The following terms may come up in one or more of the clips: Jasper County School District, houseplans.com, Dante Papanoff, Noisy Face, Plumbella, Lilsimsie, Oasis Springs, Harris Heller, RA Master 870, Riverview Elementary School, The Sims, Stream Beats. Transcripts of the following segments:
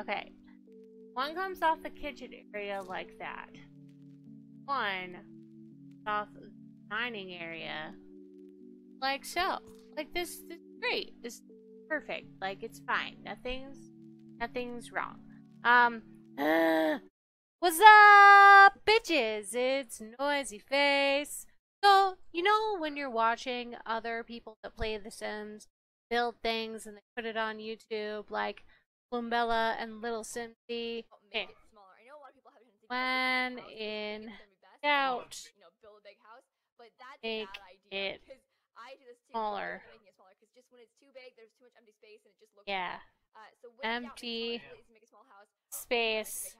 Okay. One comes off the kitchen area like that. One off the dining area like so. Like this is great. This is perfect. Like it's fine. Nothing's wrong. What's up, bitches? It's Noisy Face. So, you know when you're watching other people that play The Sims build things and they put it on YouTube, like Plumbella and Lilsimsie? Okay. When in doubt, build a big house, but that's a bad idea. Because I do this too. Smaller. Because just when it's too big, there's too much empty space and it just looks. Yeah. So empty space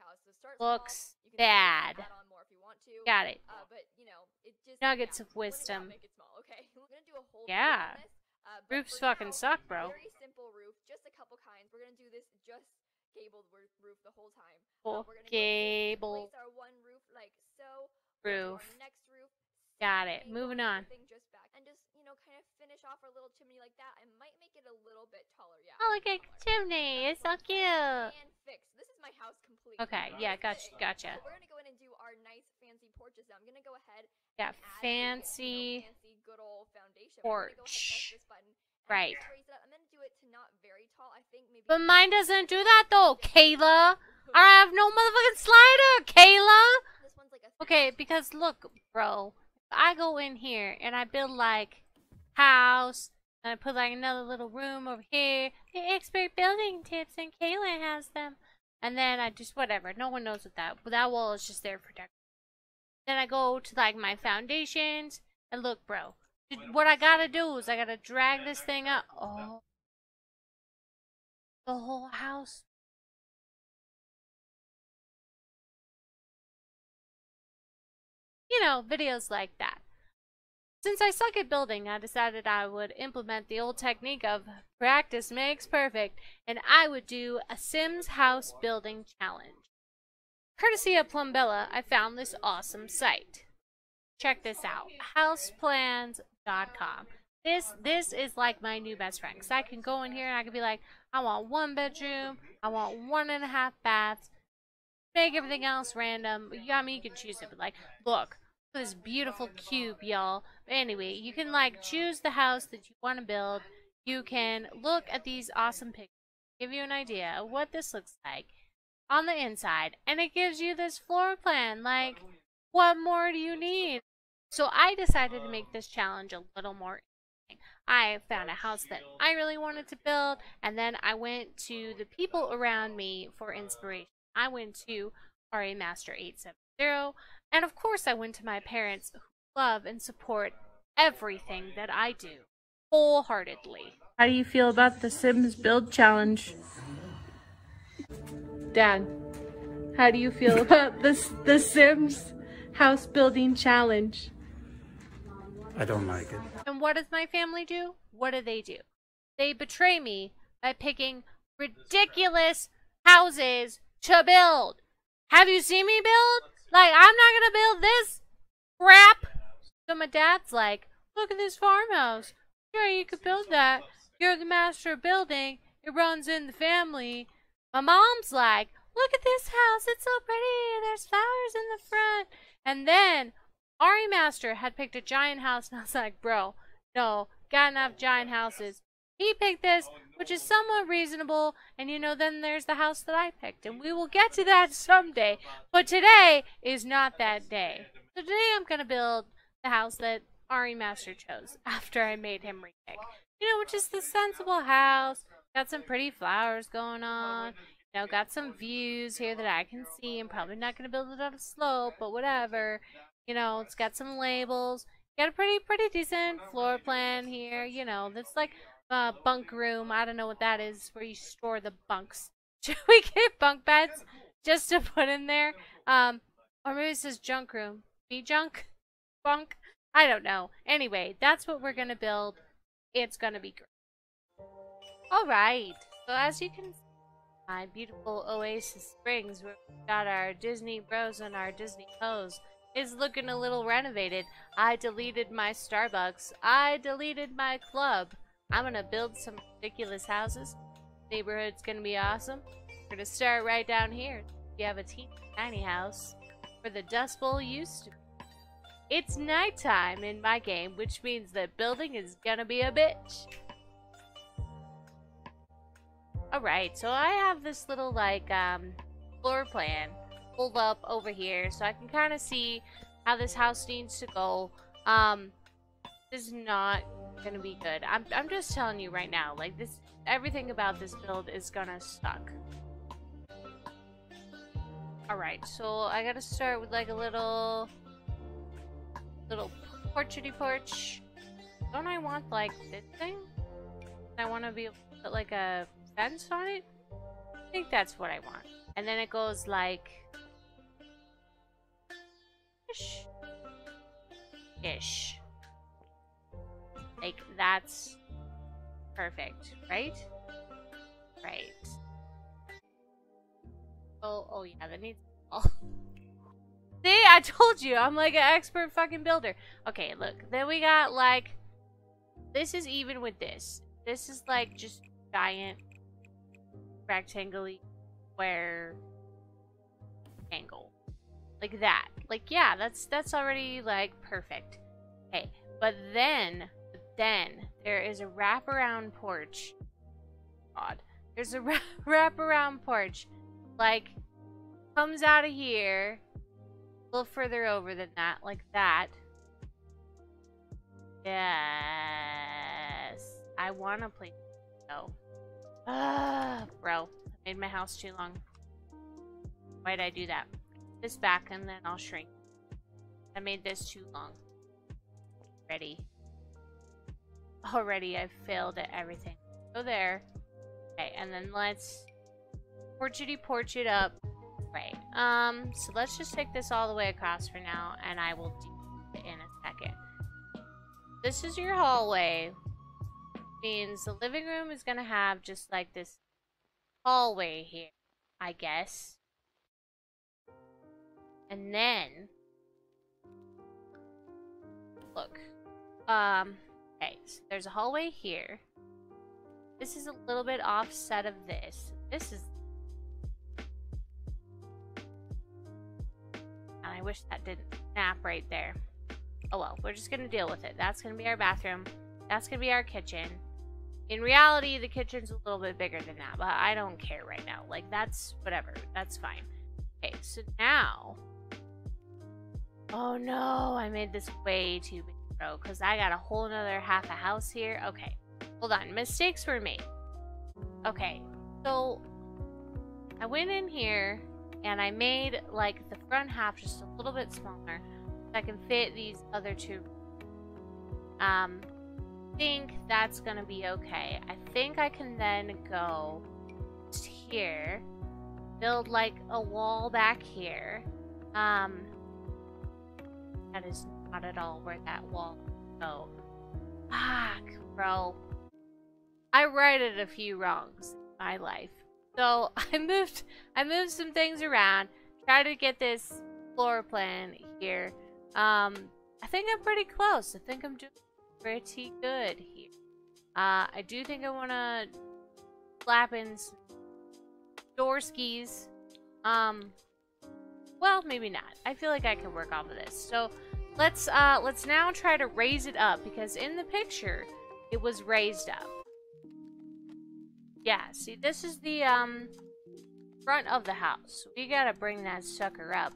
looks bad. Got it. But, it just, nuggets of wisdom. Yeah. Roofs fucking suck, bro. Very simple roof, just a couple kinds. We're gonna do this just gabled roof the whole time. We're gonna gable. Place our one roof like so. Roof. Our next roof. Got it. Moving on. Just back. And just kind of finish off our little chimney like that. I might make it a little bit taller. Yeah. Oh, like a chimney. It's so cute. And fix. This is my house completely. Okay. Yeah. Gotcha. So we're gonna go in and do our nice fancy porches. Now I'm gonna go ahead. Yeah. Fancy. Good old foundation. Porch. Go ahead, this button, right. I'm gonna do it to not very tall. I think maybe. But mine doesn't do that though, Kayla. I have no motherfucking slider, Kayla. This one's like a okay, because look, bro. If I go in here and I build like. House, and I put like another little room over here. The expert building tips, and Kayla has them. And then I just whatever. No one knows what that. But that wall is just there for decoration. Then I go to like my foundations, and look, bro. What I gotta do is I gotta drag this thing up. Oh, the whole house. Videos like that. Since I suck at building, I decided I would implement the old technique of practice makes perfect, and I would do a Sims house building challenge. Courtesy of Plumbella, I found this awesome site. Check this out, houseplans.com. This is like my new best friend, because I can go in here and I can be like, I want one bedroom, I want 1.5 baths, make everything else random. I mean, you can choose it, but like, look. This beautiful cube, y'all. Anyway, you can like choose the house that you want to build. You can look at these awesome pictures, give you an idea of what this looks like on the inside, and it gives you this floor plan. Like, what more do you need? So I decided to make this challenge a little more interesting. I found a house that I really wanted to build, and then I went to the people around me for inspiration. I went to RA Master 870. And of course I went to my parents who love and support everything that I do wholeheartedly. How do you feel about the Sims build challenge? Dad, how do you feel about the Sims house building challenge? I don't like it. And what does my family do? What do? They betray me by picking ridiculous houses to build. Have you seen me build? Like, I'm not gonna build this crap. So my dad's like, look at this farmhouse. Sure, you could build that. You're the master of building. It runs in the family. My mom's like, look at this house. It's so pretty. There's flowers in the front. And then RA Master had picked a giant house, and I was like, bro, no, got enough giant houses. He picked this, which is somewhat reasonable, and then there's the house that I picked, and we will get to that someday, but today is not that day. So today I'm gonna build the house that RA Master chose after I made him repick. Which is the sensible house, got some pretty flowers going on, got some views here that I can see. I'm probably not gonna build it on a slope, but whatever, it's got some labels, got a pretty decent floor plan here, that's like, bunk room. I don't know what that is, where you store the bunks. Should we get bunk beds just to put in there? Or maybe it says junk room. Be junk? Bunk? I don't know. Anyway, that's what we're gonna build. It's gonna be great. Alright, so as you can see, my beautiful Oasis Springs, where we've got our Disney bros and our Disney hoes, is looking a little renovated. I deleted my Starbucks. I deleted my club. I'm gonna build some ridiculous houses. Neighborhood's gonna be awesome. We're gonna start right down here. You have a teeny tiny house where the Dust Bowl used to be. It's nighttime in my game, which means that building is gonna be a bitch. Alright, so I have this little, like, floor plan pulled up over here, so I can kind of see how this house needs to go. This is not gonna be good. I'm just telling you right now, like, this, everything about this build is gonna suck. Alright, so I gotta start with, like, a little porchy porch. Don't I want, like, this thing? I want to be able to put, like, a fence on it? I think that's what I want. And then it goes, like... Ish. Like, that's... perfect, right? Right. Oh yeah, that needs... Oh. See, I told you, I'm like an expert fucking builder. Okay, look, then we got, like... This is even with this. This is, like, just giant, rectangle-y, square, angle. Like that. Like, yeah, that's already, like, perfect. Okay, but then, there is a wraparound porch. God. There's a wraparound porch. Like, comes out of here, a little further over than that, like that. Yes. I want to play. Oh. Bro. I made my house too long. Why'd I do that? This back and then I'll shrink. I made this too long. Ready. Already I failed at everything. Go there. Okay, and then let's porch it up. Right. So let's just take this all the way across for now and I will do it in a second. This is your hallway. Means the living room is gonna have just like this hallway here, I guess. And then look, okay, so there's a hallway here. This is a little bit offset of this. This is, and I wish that didn't snap right there. Oh well, we're just gonna deal with it. That's gonna be our bathroom. That's gonna be our kitchen. In reality, the kitchen's a little bit bigger than that, but I don't care right now. Like, that's whatever. That's fine. Okay, so now... Oh, no. I made this way too big, bro, because I got a whole nother half a house here. Okay. Hold on. Mistakes were made. Okay. So, I went in here, and I made, like, the front half just a little bit smaller so I can fit these other two. I think that's gonna be okay. I think I can then go just here, build like a wall back here. That is not at all where that wall would go. Fuck, bro. I righted a few wrongs in my life. So I moved some things around, tried to get this floor plan here. I think I'm pretty close. I think I'm doing pretty good here. I do think I want to slap in some door skis. Well, maybe not. I feel like I can work off of this. So let's now try to raise it up, because in the picture it was raised up. Yeah, see, this is the front of the house. We gotta bring that sucker up.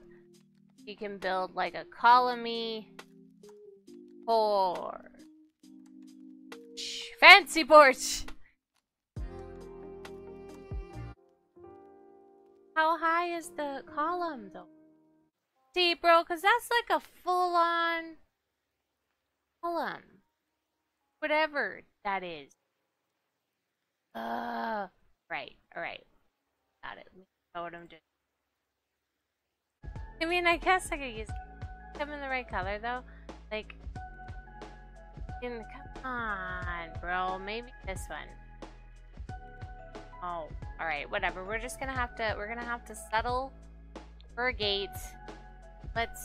You can build like a columny or fancy porch. How high is the column though? See, bro, cause that's like a full-on column, whatever that is. Right. All right, got it. I know what I'm doing. I mean, I guess I could use them in the right color though. Like, come on, bro. Maybe this one. Oh, all right, whatever. We're just gonna have to. We're gonna have to settle for a gate. Let's.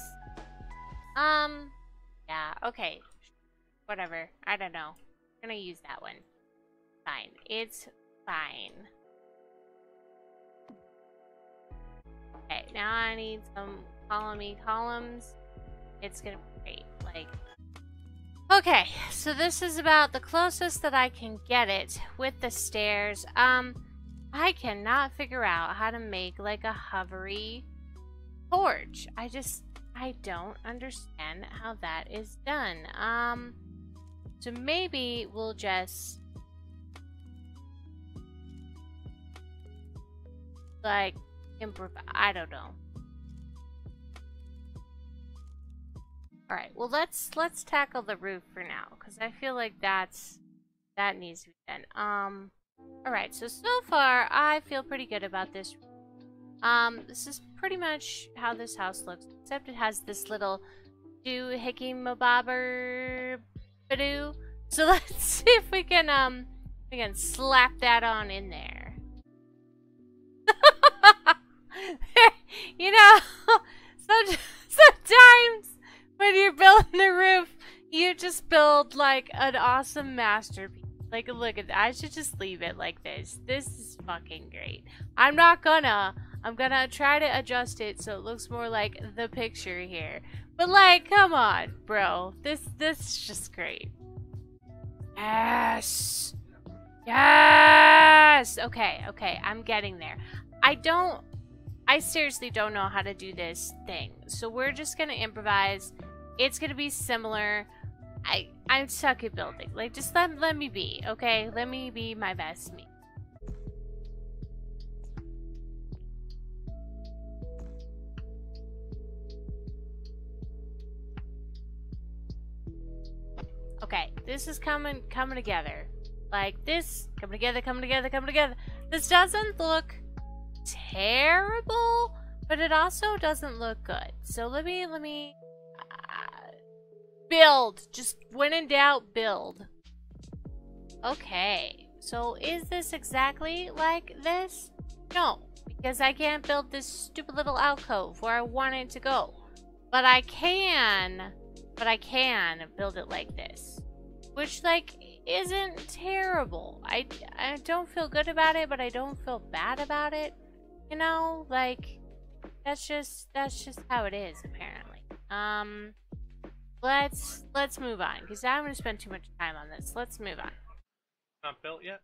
Yeah. Okay. Whatever. I don't know. I'm gonna use that one. Fine. It's fine. Okay, now I need some column-y columns. It's gonna be great, like... Okay, so this is about the closest that I can get it with the stairs. I cannot figure out how to make, like, a hovery porch. I don't understand how that is done. So maybe we'll just... like, improv. I don't know. Alright, well let's tackle the roof for now, because I feel like that needs to be done. Alright, so far I feel pretty good about this. This is pretty much how this house looks, except it has this little doohickey mabobber badoo. So let's see if we can slap that on in there. You know, sometimes when you're building the roof, you just build like an awesome masterpiece. Like, look at that. I should just leave it like this. This is fucking great. I'm gonna try to adjust it so it looks more like the picture here. But like, come on, bro. This is just great. Yes. Yes. Okay. I'm getting there. I seriously don't know how to do this thing. So we're just gonna improvise. It's gonna be similar. I'm stuck at building. Like, just let me be, okay? Let me be my best me. Okay, this is coming together. Like this, coming together. This doesn't look terrible, but it also doesn't look good. So let me build. Just when in doubt, build. Okay, so is this exactly like this? No, because I can't build this stupid little alcove where I want it to go, but I can build it like this, which like isn't terrible. I don't feel good about it, but I don't feel bad about it. You know, like, that's just how it is, apparently. Let's move on, because I'm going to spend too much time on this. Let's move on. Not built yet?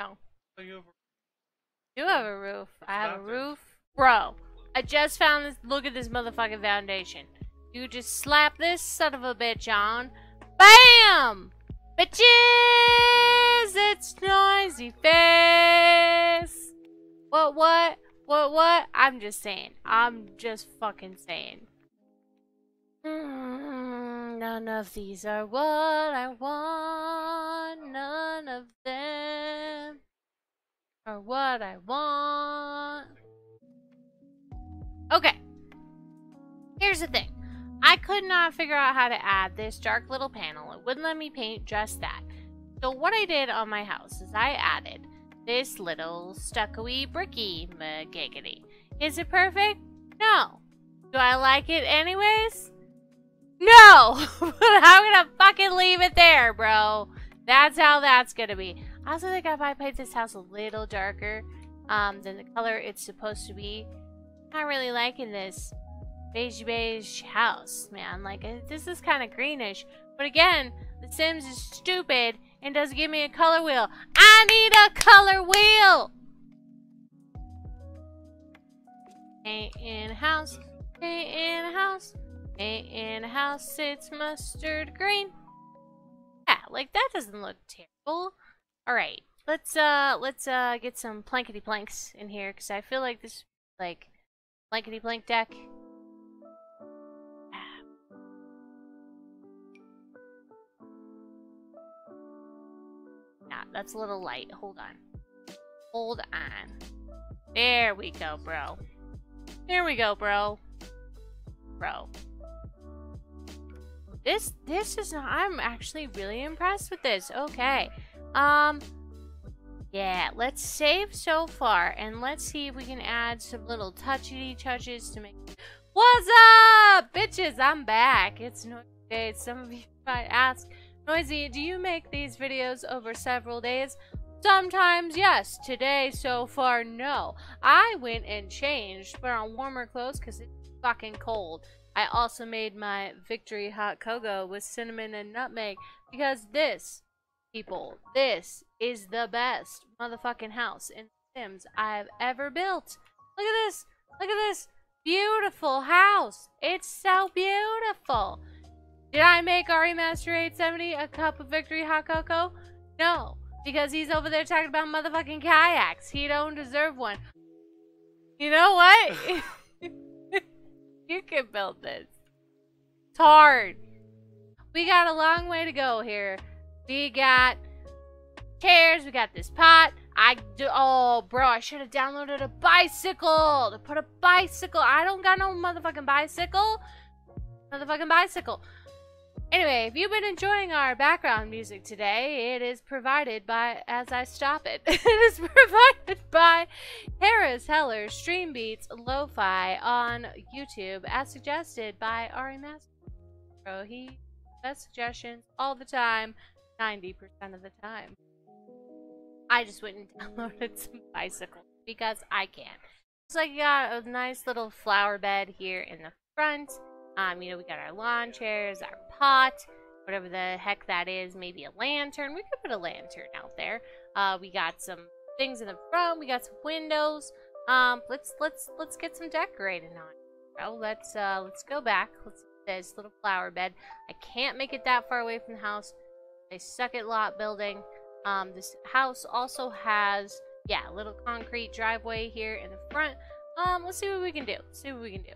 No. So you have a... You have a roof. It's I have a roof. Bro, I just found this. Look at this motherfucking foundation. You just slap this son of a bitch on. BAM! Bitches! It's Noisy Face! What? I'm just fucking saying. None of these are what I want. None of them are what I want. Okay. Here's the thing. I could not figure out how to add this dark little panel. It wouldn't let me paint just that. So what I did on my house is I added this little stucco-y bricky magiggity. Is it perfect? No. Do I like it anyways? No! But I'm gonna fucking leave it there, bro. That's how that's gonna be. I also think I might paint this house a little darker than the color it's supposed to be. I'm not really liking this beige house, man. Like, this is kind of greenish. But again, The Sims is stupid and doesn't give me a color wheel. I need a color wheel! Paint in a house, paint in a house, paint in a house, it's mustard green. Yeah, like that doesn't look terrible. Alright, let's get some plankety planks in here, because I feel like this, like, plankety plank deck. Nah, that's a little light. Hold on. There we go, bro. Bro. This is... I'm actually really impressed with this. Okay. Yeah, let's save so far. And let's see if we can add some little touchy touches to make... What's up, bitches? I'm back. It's Noisy Face. Some of you might ask... Noisy, do you make these videos over several days? Sometimes yes, today so far no. I went and changed, put on warmer clothes because it's fucking cold. I also made my Victory Hot Cocoa with cinnamon and nutmeg because this, people, this is the best motherfucking house in The Sims I've ever built. Look at this. Look at this beautiful house. It's so beautiful. Did I make RA Master 870 a cup of Victory Hot Cocoa? No. Because he's over there talking about motherfucking kayaks. He don't deserve one. You know what? You can build this. It's hard. We got a long way to go here. We got chairs. We got this pot. Oh, bro, I should have downloaded a bicycle. To put a bicycle. I don't got no motherfucking bicycle. Motherfucking bicycle. Anyway, if you've been enjoying our background music today, it is provided by, as I stop it, it is provided by Harris Heller, Stream Beats, Lo-Fi on YouTube, as suggested by RA Master. Bro, he does suggestions all the time, 90% of the time. I just went and downloaded some bicycles because I can. Looks like you got a nice little flower bed here in the front. You know, we got our lawn chairs, our pot, whatever the heck that is, maybe a lantern. We could put a lantern out there. We got some things in the front. We got some windows. Let's get some decorating on. So let's go back. Let's do this little flower bed. I can't make it that far away from the house. They suck at lot building. This house also has, yeah, a little concrete driveway here in the front. Let's see what we can do. Let's see what we can do.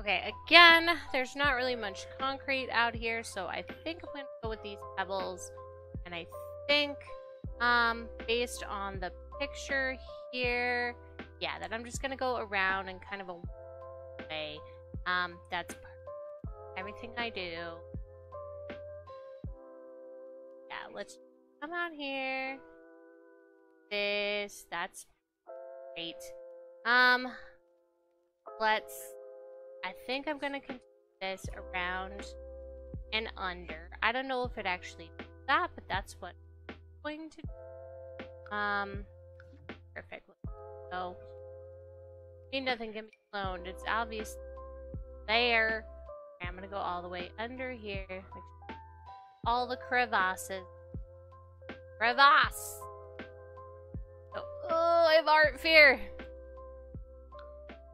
Okay, again, there's not really much concrete out here, so I think I'm going to go with these pebbles. And I think, based on the picture here, yeah, that I'm just going to go around in kind of a way. That's everything I do. Yeah, let's come out here. This, that's great. I think I'm going to continue this around and under. I don't know if it actually does that, but that's what I'm going to do. Perfect. So, see, nothing can be cloned. It's obvious there. Okay, I'm going to go all the way under here. Make sure all the crevasses. Crevasse! Oh, I have art fear!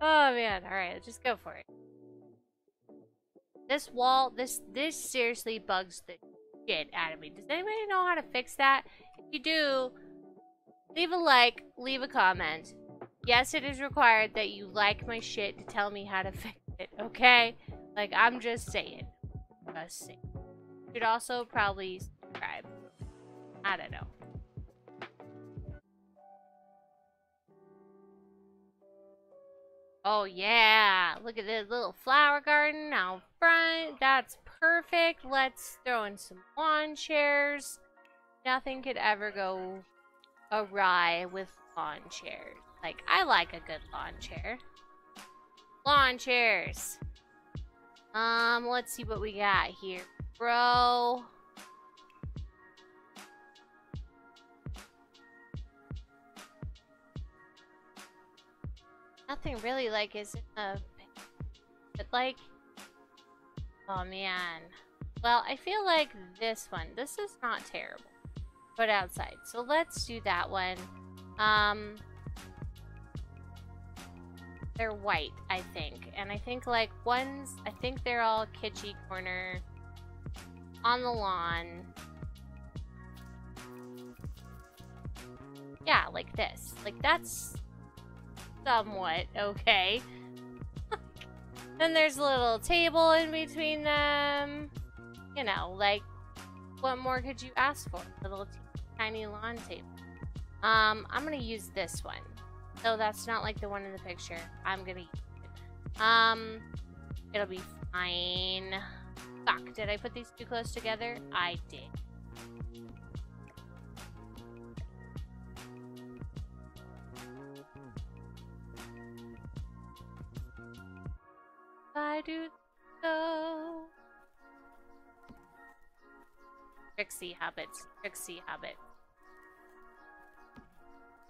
Oh man, alright, let's just go for it. This wall, this seriously bugs the shit out of me. Does anybody know how to fix that? If you do, leave a like, leave a comment. Yes, it is required that you like my shit to tell me how to fix it, okay? Like, I'm just saying. Just saying. You should also probably subscribe. I don't know. Oh yeah, look at this little flower garden out front. That's perfect. Let's throw in some lawn chairs. Nothing could ever go awry with lawn chairs. Like, I like a good lawn chair. Lawn chairs. Let's see what we got here, bro. Nothing really, like, is in the... But, like... Oh, man. Well, I feel like this one. This is not terrible. But outside. So, let's do that one. They're white, I think. And I think, like, ones... I think they're all kitschy corner. On the lawn. Yeah, like this. Like, that's... somewhat okay. Then there's a little table in between them. You know, like, what more could you ask for? A little tiny lawn table. I'm gonna use this one. So that's not like the one in the picture. I'm gonna use it. It'll be fine. Fuck, did I put these too close together? I did. I do so. Tricksy habit.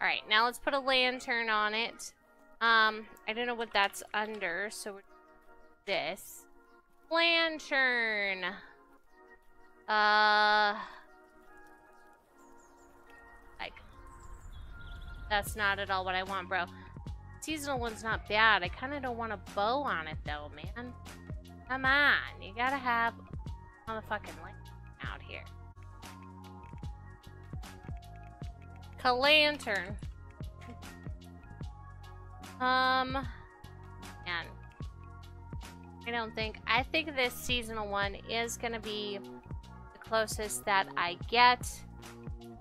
Alright, now let's put a lantern on it. I don't know what that's under, so we're this. Lantern! Like, that's not at all what I want, bro. Seasonal one's not bad. I kind of don't want a bow on it, though, man. Come on, you gotta have a motherfucking lantern out here. Calantern. Man. I think this seasonal one is gonna be the closest that I get,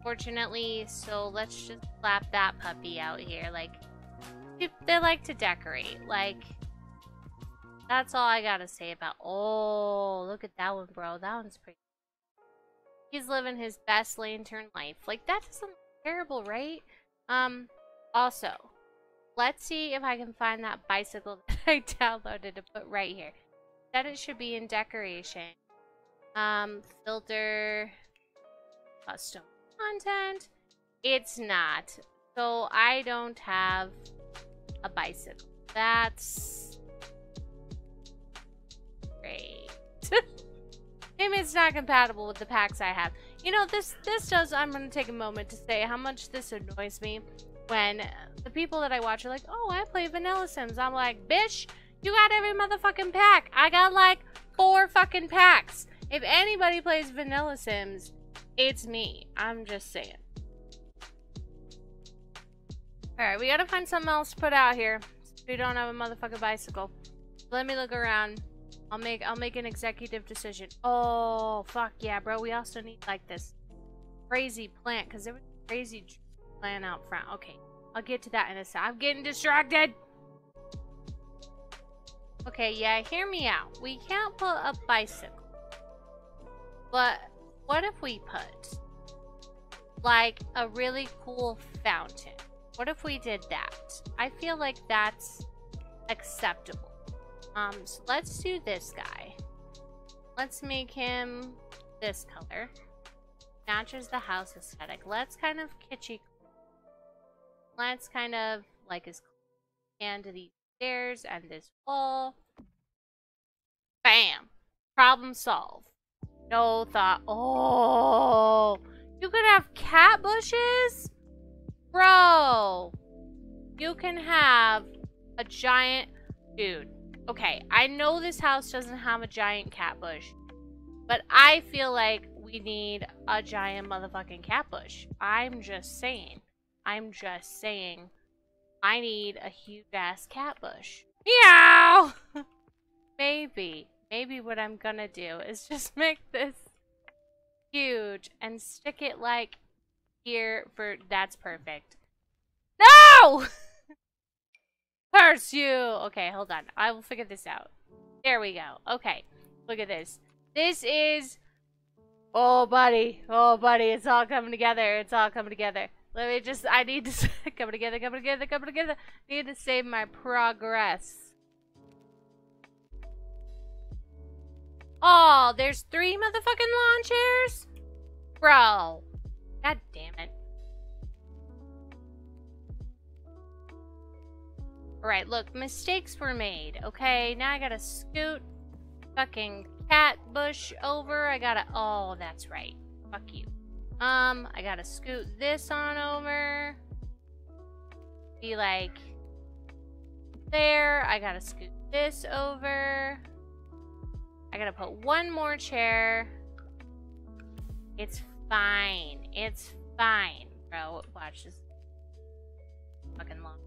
fortunately, so let's just slap that puppy out here. Like, they like to decorate, like, that's all I gotta say about. Oh, look at that one, bro. That one's pretty. He's living his best lantern life. Like, that doesn't look terrible, right? Also, let's see if I can find that bicycle that I downloaded to put right here. That it should be in decoration. Filter, custom content. It's not. So I don't have a bicycle. That's great. Maybe it's not compatible with the packs I have. You know, this does. I'm gonna take a moment to say how much this annoys me when the people that I watch are like, "Oh, I play Vanilla Sims." I'm like, "Bitch, you got every motherfucking pack. I got like 4 fucking packs." If anybody plays Vanilla Sims, it's me. I'm just saying. All right, we gotta find something else to put out here. We don't have a motherfucking bicycle. Let me look around. I'll make an executive decision. Oh, fuck yeah, bro. We also need, like, this crazy plant, because there was a crazy plant out front. Okay, I'll get to that in a sec. I'm getting distracted! Okay, yeah, hear me out. We can't put a bicycle. But what if we put, like, a really cool fountain? What if we did that? I feel like that's acceptable. So let's do this guy. Let's make him this color. Matches the house aesthetic. Let's kind of kitschy. Let's kind of like his hand to these stairs and this wall. Bam! Problem solved. No thought. Oh! You could have cat bushes? Bro! You can have a giant dude. Okay, I know this house doesn't have a giant cat bush, but I feel like we need a giant motherfucking cat bush. I'm just saying. I need a huge ass cat bush. Meow! Maybe what I'm gonna do is just make this huge and stick it like here for, that's perfect. No! Curse you! Okay, hold on. I will figure this out. There we go. Okay, look at this. This is... Oh, buddy. It's all coming together. Let me just... I need to... Come together. Need to save my progress. Oh, there's 3 motherfucking lawn chairs? Bro. God damn it. Alright, look, mistakes were made, okay? Now I gotta scoot fucking cat bush over. Oh, that's right. Fuck you. I gotta scoot this on over. Be like there. I gotta scoot this over. I gotta put 1 more chair. It's fine. Bro, watch this. Fucking long.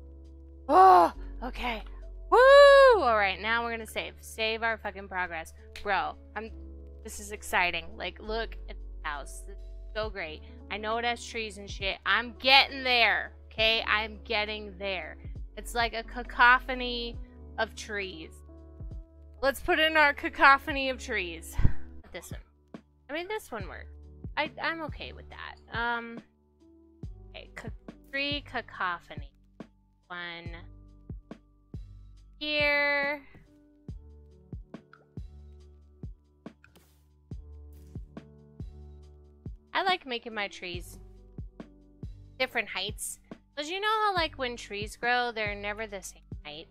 Oh, okay. Woo! Alright, now we're gonna save. Save our fucking progress. Bro, this is exciting. Like, look at the house. This is so great. I know it has trees and shit. I'm getting there. Okay? I'm getting there. It's like a cacophony of trees. Let's put in our cacophony of trees. This one. I mean, this one works. I'm okay with that. Okay, tree cacophony. 1 here. I like making my trees different heights. Because you know how like when trees grow, they're never the same height.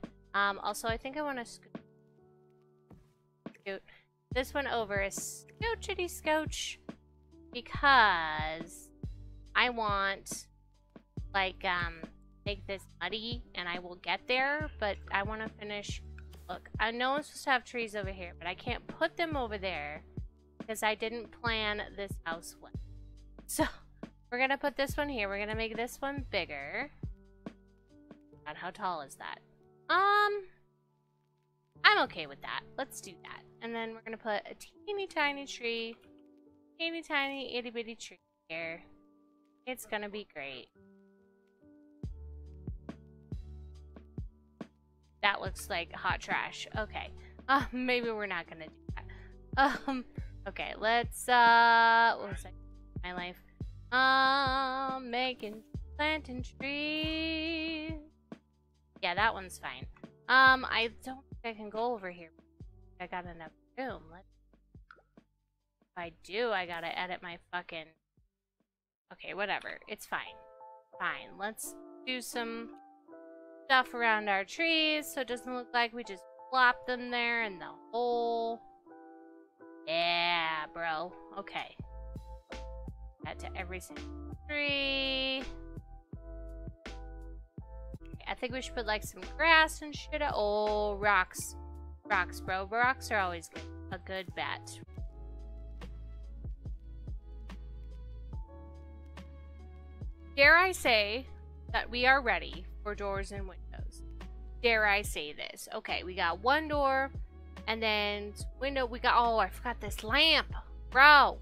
Also, I think I want to scoot this one over a scoochity scooch because I want like make this muddy, and I will get there, but I want to finish. Look, I know I'm supposed to have trees over here, but I can't put them over there because I didn't plan this house well. So we're gonna put this one here. We're gonna make this one bigger. God, how tall is that? I'm okay with that. Let's do that. And then we're gonna put a teeny tiny tree, teeny tiny itty bitty tree here. It's gonna be great. That looks like hot trash. Okay. Maybe we're not gonna do that. Okay, let's what was my life? Making planting trees. Yeah, that one's fine. I don't think I can go over here. I got enough room. If I do, I gotta edit my fucking... Okay, whatever. It's fine. Fine. Let's do some stuff around our trees so it doesn't look like we just plopped them there in the hole. Yeah, bro. Okay. That to every single tree. I think we should put like some grass and shit. Oh, rocks. Rocks, bro. Rocks are always good. A good bet. Dare I say that we are ready for doors and windows. Dare I say this. Okay, we got one door and then window. We got, oh, I forgot this lamp. Bro.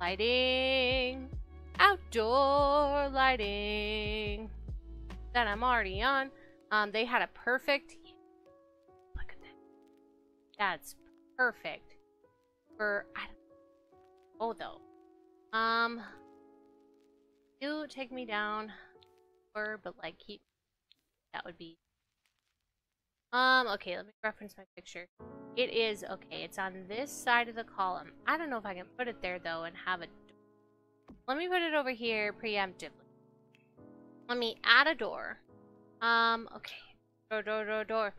Lighting. Outdoor lighting. That I'm already on. They had a perfect... Look at that. That's perfect. For... I don't know. Although. Do take me down. Or, but like keep... That would be... Okay, let me reference my picture. It is... Okay, it's on this side of the column. I don't know if I can put it there though and have a... Let me put it over here preemptively. Let me add a door. Okay. Door.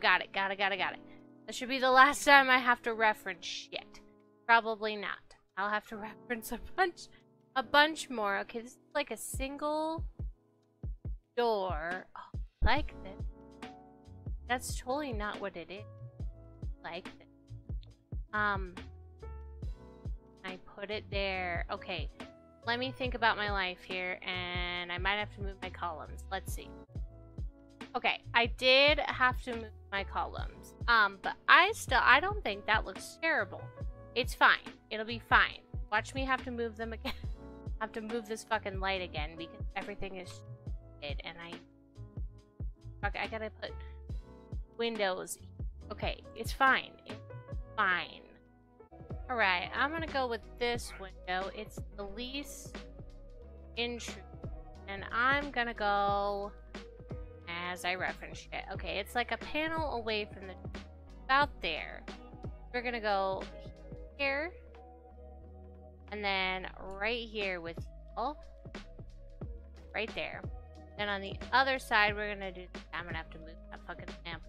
Got it. That should be the last time I have to reference shit. Probably not. I'll have to reference a bunch more. Okay, this is like a single door. Oh, I like this. That's totally not what it is. I like this. I put it there. Okay. Let me think about my life here, and I might have to move my columns. Let's see. Okay, I did have to move my columns. But I don't think that looks terrible. It's fine. It'll be fine. Watch me have to move them again. I have to move this fucking light again because everything is shit, and I gotta put windows. Okay, it's fine. It's fine. Alright, I'm gonna go with this window. It's the least intrusive. And I'm gonna go as I referenced it. Okay, it's like a panel away from the about there. We're gonna go here. And then right here with y'all. Right there. Then on the other side, we're gonna do. I'm gonna have to move that fucking lamp.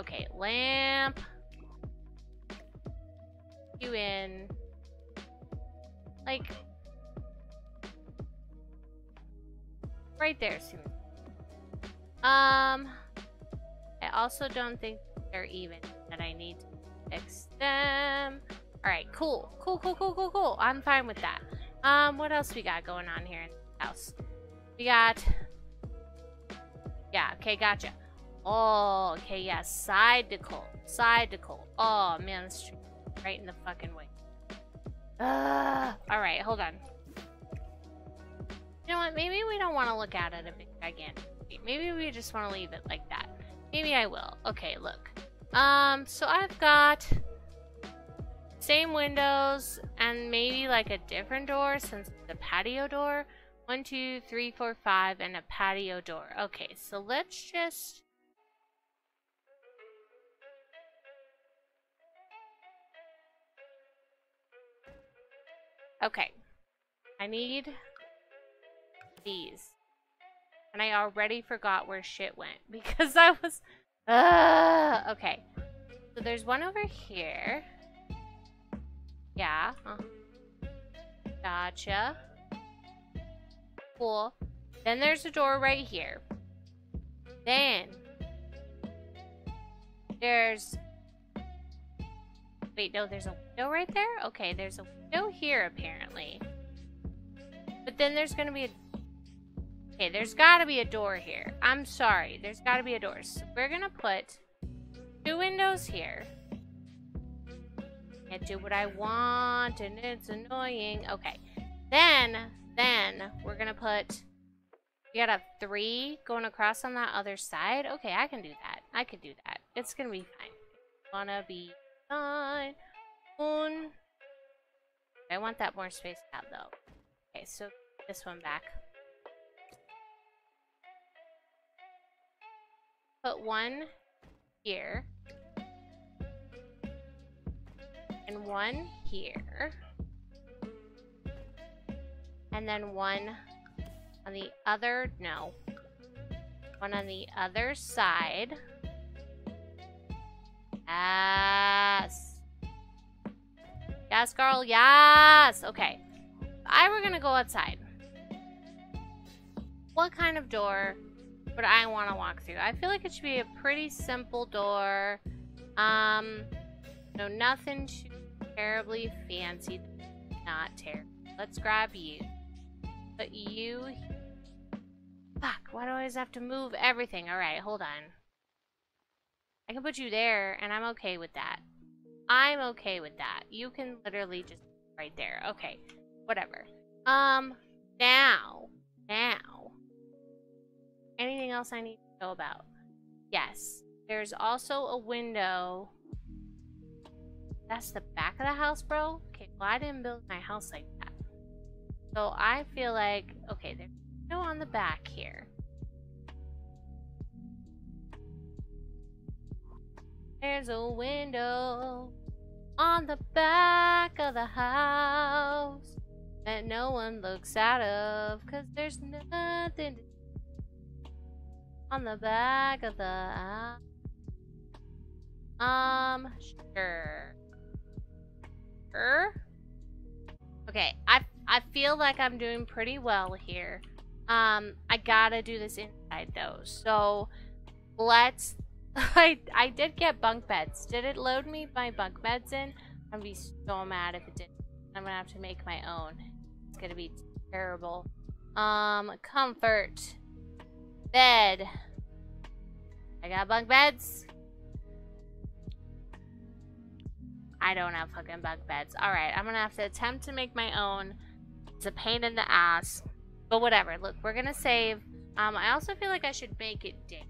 Okay, lamp. You in like right there soon. I also don't think they're even that I need to fix them. All right, cool. I'm fine with that. What else we got going on here in the house? We got, yeah, okay, gotcha. Oh, okay, yeah, side to cold. Oh man, this tree. Right in the fucking way. Alright, hold on. You know what? Maybe we don't want to look at it a big gigantic. Maybe we just want to leave it like that. Maybe I will. Okay, look. So I've got same windows and maybe like a different door since it's a patio door. 1, 2, 3, 4, 5 and a patio door. Okay, so let's just... Okay. I need these. And I already forgot where shit went because I was... okay. So there's one over here. Yeah. Gotcha. Cool. Then there's a door right here. Then there's... Wait, no, there's a window right there? Okay, there's a window here apparently. But then there's gonna be a... Okay, there's gotta be a door here. I'm sorry, there's gotta be a door. So we're gonna put two windows here. Can't do what I want and it's annoying. Okay, then we're gonna put... You gotta have three going across on that other side. Okay, I can do that. I could do that. It's gonna be fine. Gonna be fine. I want that more space out though. Okay, so this one back. Put one here. And one here. And then one on the other, no. One on the other side. Yes. Yes, girl, yes! Okay. I were gonna go outside. What kind of door would I want to walk through? I feel like it should be a pretty simple door. No, nothing too terribly fancy. Not terrible. Let's grab you. But you... Fuck, why do I always have to move everything? Alright, hold on. I can put you there, and I'm okay with that. I'm okay with that. You can literally just... Right there. Okay. Whatever. Now. Anything else I need to know about? Yes. There's also a window. That's the back of the house, bro? Okay, well, I didn't build my house like that. So I feel like... Okay, there's no on the back here. There's a window on the back of the house that no one looks out of, because there's nothing to do on the back of the house. Sure. Okay, I feel like I'm doing pretty well here. I gotta do this inside though, so let's... I did get bunk beds. Did it load me my bunk beds in? I'm gonna be so mad if it didn't. I'm gonna have to make my own. It's gonna be terrible. Comfort. Bed. I got bunk beds. I don't have fucking bunk beds. Alright, I'm gonna have to attempt to make my own. It's a pain in the ass. But whatever. Look, we're gonna save. I also feel like I should make it day.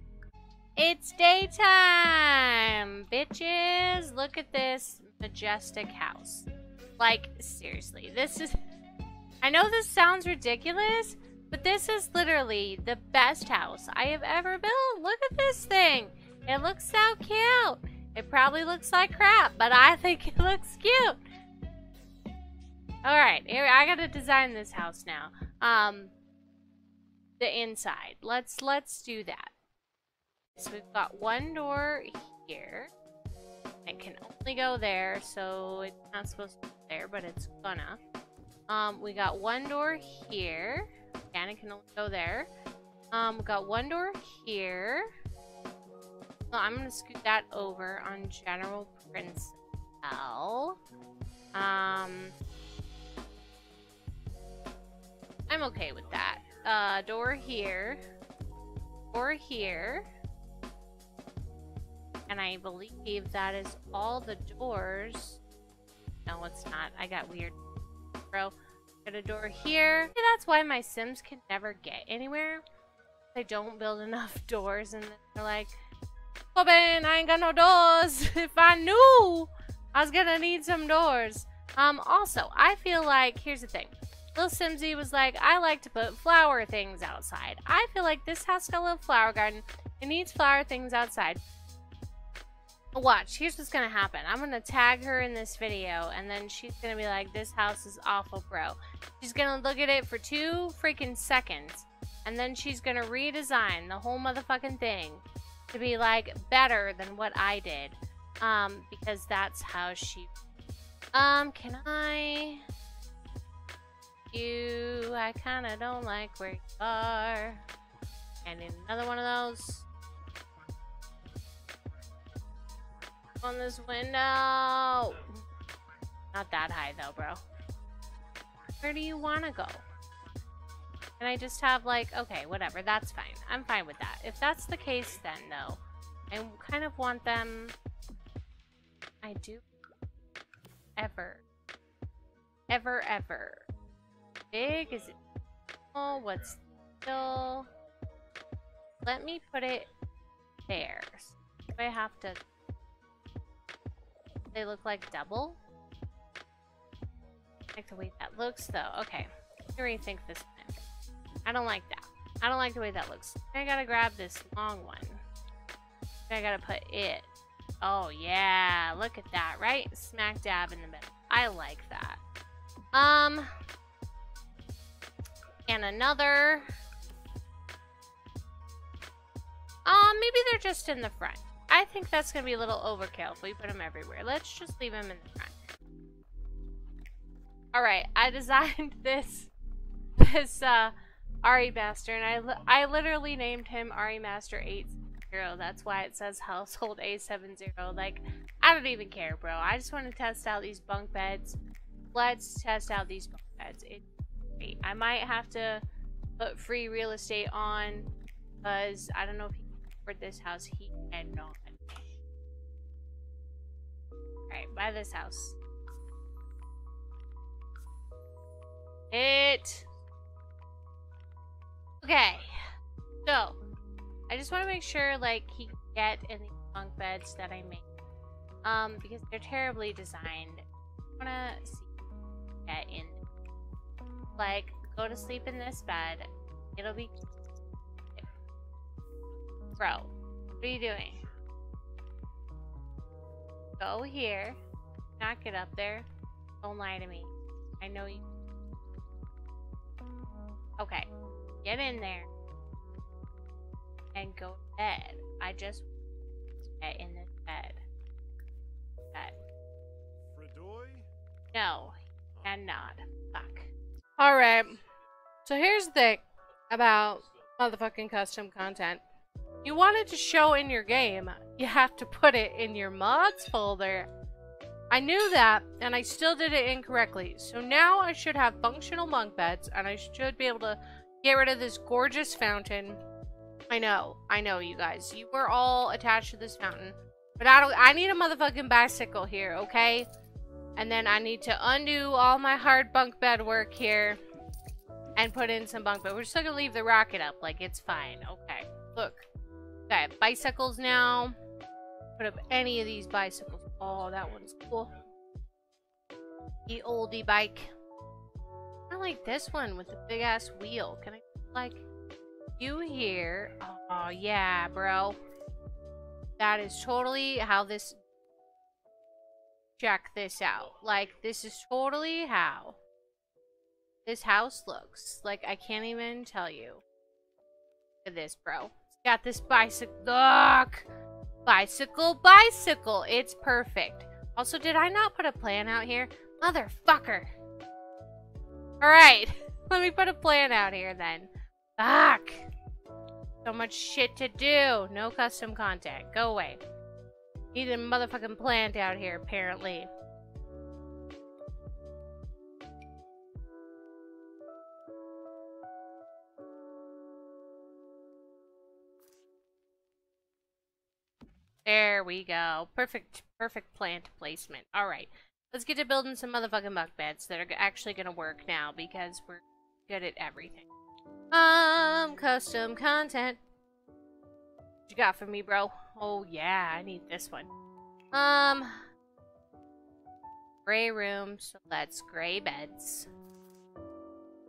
It's daytime, bitches. Look at this majestic house. Like, seriously, this is... I know this sounds ridiculous, but this is literally the best house I have ever built. Look at this thing. It looks so cute. It probably looks like crap, but I think it looks cute. All right, here, I gotta design this house now. The inside. Let's do that. So we've got one door here. It can only go there, so it's not supposed to go there, but it's gonna. We got one door here. Again, it can only go there. We got one door here. So I'm gonna scoot that over on General Principal. I'm okay with that. Door here. Door here. And I believe that is all the doors. No, it's not. I got weird. Bro, got a door here. Maybe that's why my Sims can never get anywhere. They don't build enough doors, and they're like, "Oh man, I ain't got no doors." If I knew, I was gonna need some doors. Also, I feel like here's the thing. Lilsimsie was like, "I like to put flower things outside." I feel like this house got a little flower garden. It needs flower things outside. Watch, here's what's gonna happen. I'm gonna tag her in this video, and then she's gonna be like, this house is awful, bro. She's gonna look at it for 2 freaking seconds, and then she's gonna redesign the whole motherfucking thing to be like better than what I did, because that's how she... can I... You... I kinda don't like where you are. I need another one of those. On this window. Not that high though, bro. Where do you want to go? Can I just have like, okay, whatever, that's fine. I'm fine with that. If that's the case, then no. I kind of want them. I do. Ever. Big? Is it? Oh, what's still? Let me put it there. So do I have to? They look like double. I like the way that looks though. Okay. Let me rethink this time. I don't like that. I don't like the way that looks. I gotta grab this long one. I gotta put it. Oh yeah. Look at that, right? Smack dab in the middle. I like that. And another. Maybe they're just in the front. I think that's going to be a little overkill if we put them everywhere. Let's just leave them in the front. Alright, I designed this RA Master, and I literally named him RA Master 870. That's why it says Household 870. Like, I don't even care, bro. I just want to test out these bunk beds. Let's test out these bunk beds. It's great. I might have to put free real estate on, because I don't know if he can afford this house. He cannot. Alright, buy this house. It. Okay. So, I just want to make sure, like, he can get in these bunk beds that I make. Because they're terribly designed. I want to see if he can get in. Like, go to sleep in this bed. It'll be... Bro, what are you doing? Go here. Not get up there. Don't lie to me. I know you. Okay. Get in there. And go to bed. I just get in this bed. No. And not. Fuck. Alright. So here's the thing about motherfucking custom content. You want it to show in your game, you have to put it in your mods folder. I knew that, and I still did it incorrectly. So now I should have functional bunk beds, and I should be able to get rid of this gorgeous fountain. I know, you guys. You were all attached to this fountain. But I need a motherfucking bicycle here, okay? And then I need to undo all my hard bunk bed work here and put in some bunk bed. We're still gonna leave the rocket up, like, it's fine. Okay, look. Okay, bicycles now. Put up any of these bicycles. Oh, that one's cool. The oldie bike. I like this one with the big ass wheel. Can I, like, you here? Oh, yeah, bro. That is totally how this... Check this out. Like, this is totally how this house looks. Like, I can't even tell you. Look at this, bro. Got this bicycle. Look! Bicycle. It's perfect. Also, did I not put a plan out here? Motherfucker. Alright. Let me put a plan out here then. Fuck. So much shit to do. No custom content. Go away. Need a motherfucking plant out here, apparently. There we go. Perfect plant placement. Alright. Let's get to building some motherfucking bunk beds that are actually gonna work now because we're good at everything. Custom content. What you got for me, bro? Oh yeah, I need this one. Gray room, so that's gray beds.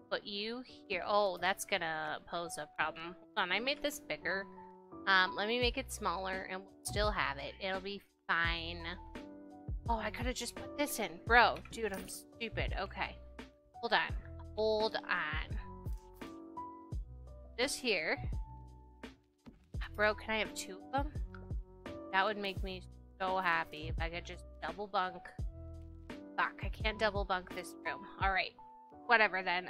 Put you here. Oh, that's gonna pose a problem. Hold on, I made this bigger. Let me make it smaller and we'll still have it. It'll be fine. Oh, I could have just put this in. Bro, dude, I'm stupid. Okay. Hold on. Hold on. This here. Bro, can I have two of them? That would make me so happy if I could just double bunk. Fuck, I can't double bunk this room. Alright. Whatever then.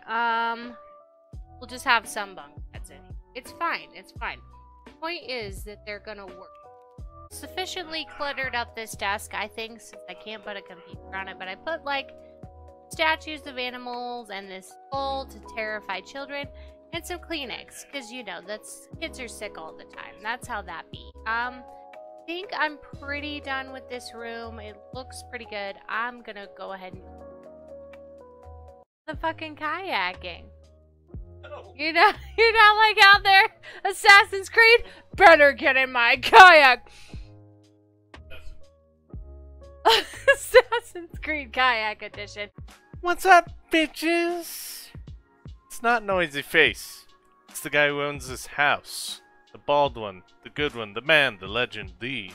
We'll just have some bunk beds in here. It's fine. It's fine. The point is that they're gonna work. Sufficiently cluttered up this desk, I think, since I can't put a computer on it, but I put like statues of animals and this skull to terrify children and some Kleenex, because you know that's, kids are sick all the time. That's how that be. I think I'm pretty done with this room. It looks pretty good. I'm gonna go ahead and the fucking kayaking. You're not like out there, Assassin's Creed. Better get in my kayak. Assassin's Creed Kayak Edition. What's up, bitches? It's not Noisy Face. It's the guy who owns this house. The bald one, the good one, the man, the legend, the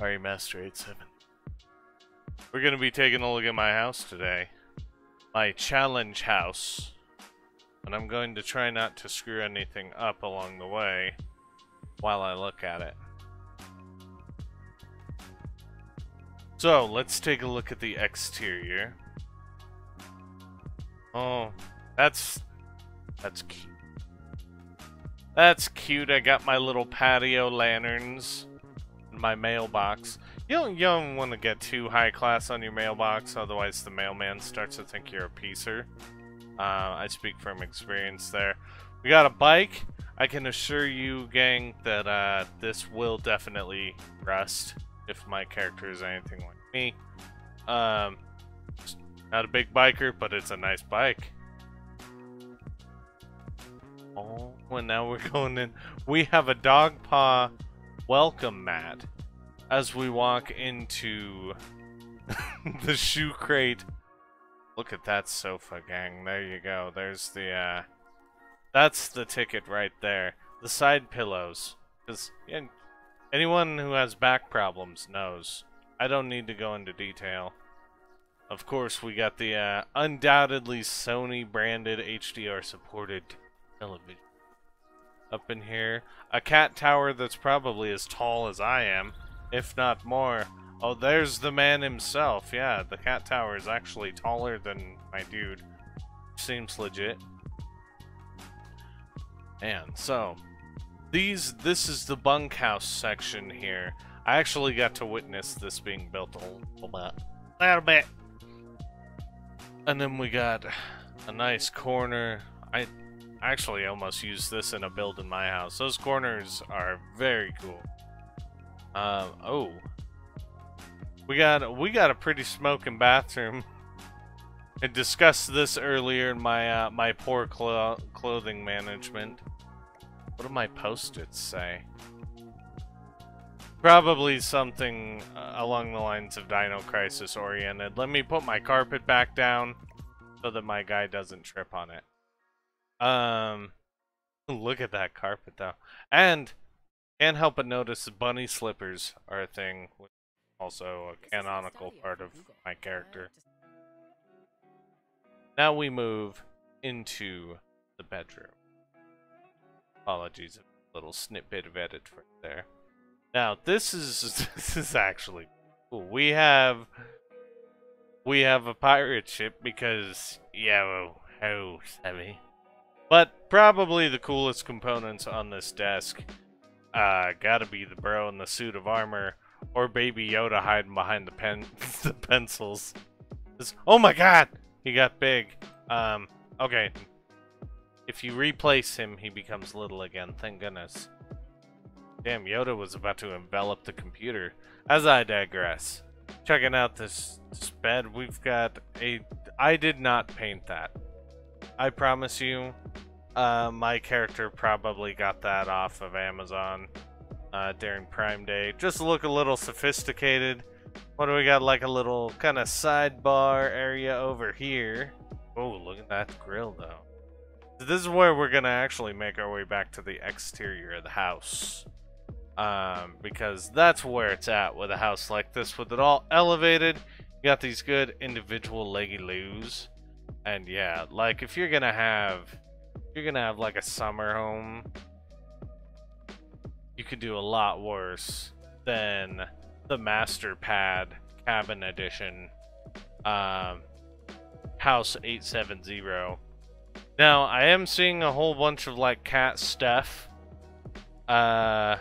RA Master 870. We're gonna be taking a look at my house today. My challenge house. And I'm going to try not to screw anything up along the way while I look at it. So, let's take a look at the exterior. Oh, that's cute. That's cute. I got my little patio lanterns and my mailbox. You don't want to get too high class on your mailbox, otherwise the mailman starts to think you're a piecer. I speak from experience there. We got a bike. I can assure you, gang, that this will definitely rust. If my character is anything like me. Not a big biker, but it's a nice bike. Oh, and now we're going in. We have a dog paw welcome mat as we walk into the shoe crate. Look at that sofa, gang. There you go. There's the, that's the ticket right there. The side pillows. Because, yeah, anyone who has back problems knows. I don't need to go into detail. Of course, we got the undoubtedly Sony-branded HDR-supported television up in here. A cat tower that's probably as tall as I am, if not more. Oh, there's the man himself. Yeah, the cat tower is actually taller than my dude. Seems legit. And so... This is the bunkhouse section here. I actually got to witness this being built a little bit. And then we got a nice corner. I actually almost used this in a build in my house. Those corners are very cool. We got a pretty smoking bathroom. I discussed this earlier in my my poor clothing management. What do my post-its say? Probably something along the lines of Dino Crisis oriented. Let me put my carpet back down so that my guy doesn't trip on it. Look at that carpet though. And can't help but notice bunny slippers are a thing, which is also a canonical part of my character. Now we move into the bedroom. Apologies, a little snippet of edit right there. Now this is actually cool. We have a pirate ship because yeah, oh savvy. But probably the coolest components on this desk, gotta be the bro in the suit of armor or Baby Yoda hiding behind the pencils. Oh my God, he got big. Okay. If you replace him, he becomes little again. Thank goodness. Damn, Yoda was about to envelop the computer. As I digress. Checking out this bed, we've got a... I did not paint that. I promise you, my character probably got that off of Amazon during Prime Day. Just to look a little sophisticated. What do we got? Like a little kind of sidebar area over here. Oh, look at that grill, though. This is where we're gonna actually make our way back to the exterior of the house. because that's where it's at with a house like this. With it all elevated, you got these good individual leggy loos. And yeah, like if you're gonna have, like a summer home, you could do a lot worse than the master pad cabin edition house 870. Now I am seeing a whole bunch of like cat stuff, and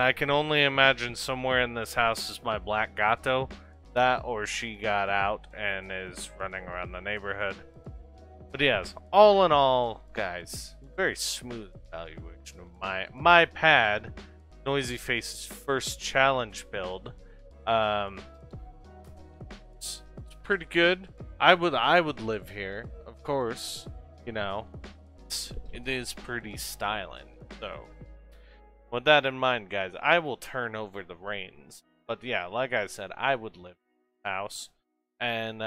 I can only imagine somewhere in this house is my black gato, that or she got out and is running around the neighborhood. But yes, all in all, guys, very smooth valuation of my pad, Noisy Face's first challenge build. It's pretty good. I would live here, of course. You know, it is pretty styling. So, with that in mind, guys, I will turn over the reins. But yeah, like I said, I would live in the house, and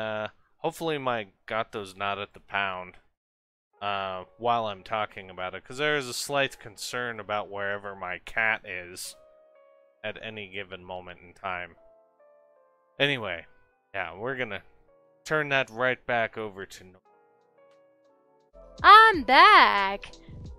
hopefully my gato's not at the pound while I'm talking about it, because there is a slight concern about wherever my cat is at any given moment in time. Anyway, yeah, we're gonna turn that right back over to Noel. I'm back.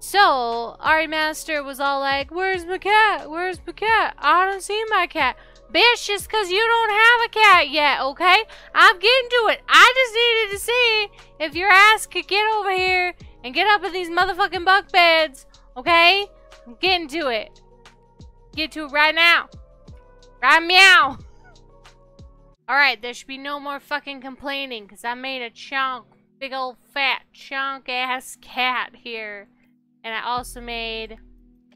So, RA Master was all like, where's my cat? Where's my cat? I don't see my cat. Bitch, just because you don't have a cat yet, okay? I'm getting to it. I just needed to see if your ass could get over here and get up in these motherfucking bunk beds, okay? I'm getting to it. Get to it right now. Right meow. Alright, there should be no more fucking complaining because I made a chunk. Big old fat chunk ass cat here, and I also made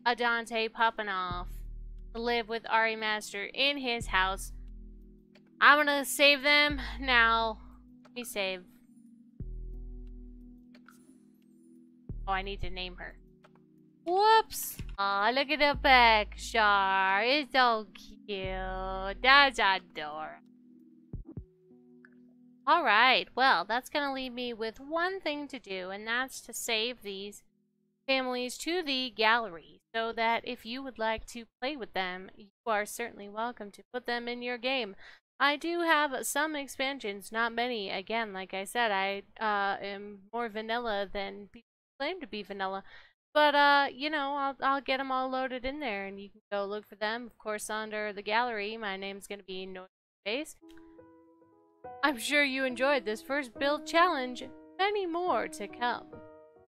a Dante Papanoff to live with RA Master in his house. I'm gonna save them now. Let me save. Oh, I need to name her. Whoops! Aw, look at the picture. It's so cute. That's adorable. Alright, well, that's going to leave me with one thing to do, and that's to save these families to the gallery, so that if you would like to play with them, you are certainly welcome to put them in your game. I do have some expansions, not many. Again, like I said, I am more vanilla than people claim to be vanilla. But, you know, I'll get them all loaded in there, and you can go look for them. Of course, under the gallery, my name's going to be Noisy Face. I'm sure you enjoyed this first build challenge. Many more to come.